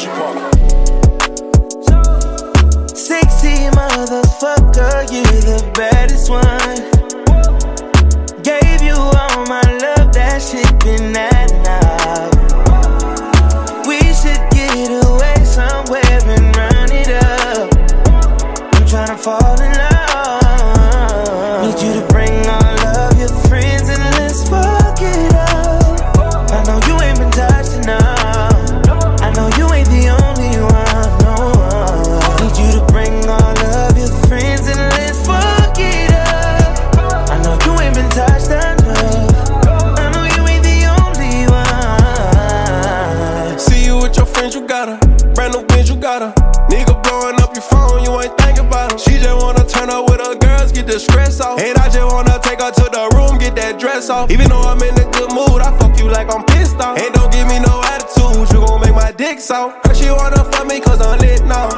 OG Parker. Sexy motherfucker, you the baddest one. Gave you all my love, that shit been at night. We should get away somewhere and run it up. I'm tryna fall in love. Need you to bring all of your friends and let's fuck it up. I know you ain't been touched enough. I know you ain't the only one, no one. Need you to bring all of your friends and let's fuck it up. I know you ain't been touched enough. You got her, brand new wins, you got her. Nigga blowing up your phone, you ain't thinking about her. She just wanna turn up with her girls, get the stress off. And I just wanna take her to the room, get that dress off. Even though I'm in a good mood, I fuck you like I'm pissed off. And don't give me no attitude, you gon' make my dick soft. Her she wanna fuck me cause I'm lit now.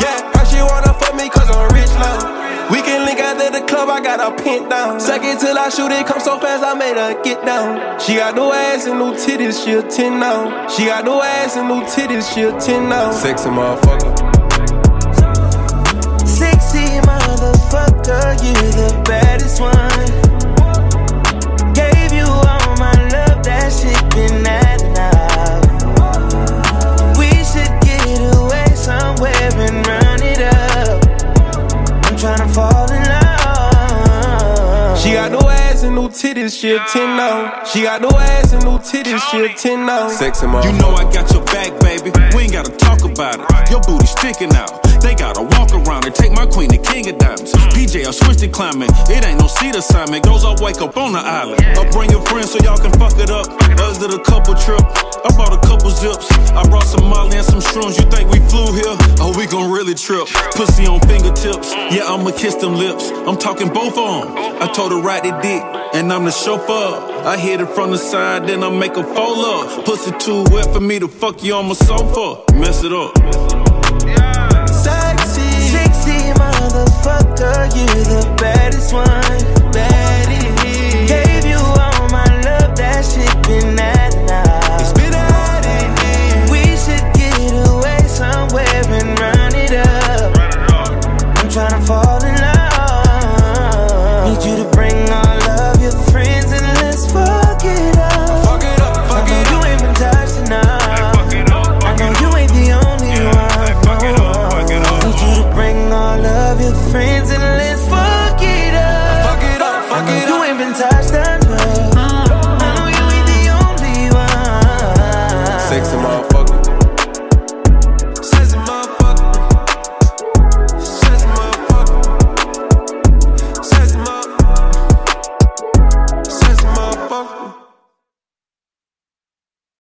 Yeah, her she wanna fuck me cause I'm rich now. We can link out at the club, I got her pinned down. Suck it till I shoot it, come so fast, I made her get down. She got no ass and no titties, she a 10 now. She got no ass and no titties, she a 10 now. Sexy motherfucker. Sexy motherfucker, you the baddest one. Gave you all my love, that shit been at now. We should get away somewhere and run it up. I'm tryna fall in love. She got no ass and no titties, she a 10 now. She got no ass and no titties, she a 10 now. Sexy motherfucker. You know I got your back, baby. We ain't gotta talk about it. Your booty sticking out. They gotta walk around and take my queen to King of Diamonds. PJ, I switched to climbing. It ain't no seat assignment. Goes all wake up on the island. I bring your friends so y'all can fuck it up. Us did a couple trip. I bought a couple zips. I brought some molly and some shrooms. You think we flew here? Oh, we gon' really trip. Pussy on fingertips. Yeah, I'ma kiss them lips. I'm talking both of them. I told her ride the dick, and I'm the chauffeur. I hit it from the side, then I make a fold up. Pussy too wet for me to fuck you on my sofa. Mess it up. Sexy, sexy motherfucker, you the baddest one. Baddie. Gave you all my love, that shit been at night. Tryna fall in love. Need you to bring all of your friends and let's fuck it up. Fuck it up, fuck it up. You ain't been touched enough. I know you ain't the only one. Fuck it up, fuck it up. Need you to bring all of your friends and let's fuck it up. Fuck it up, fuck it up. You ain't been touched enough.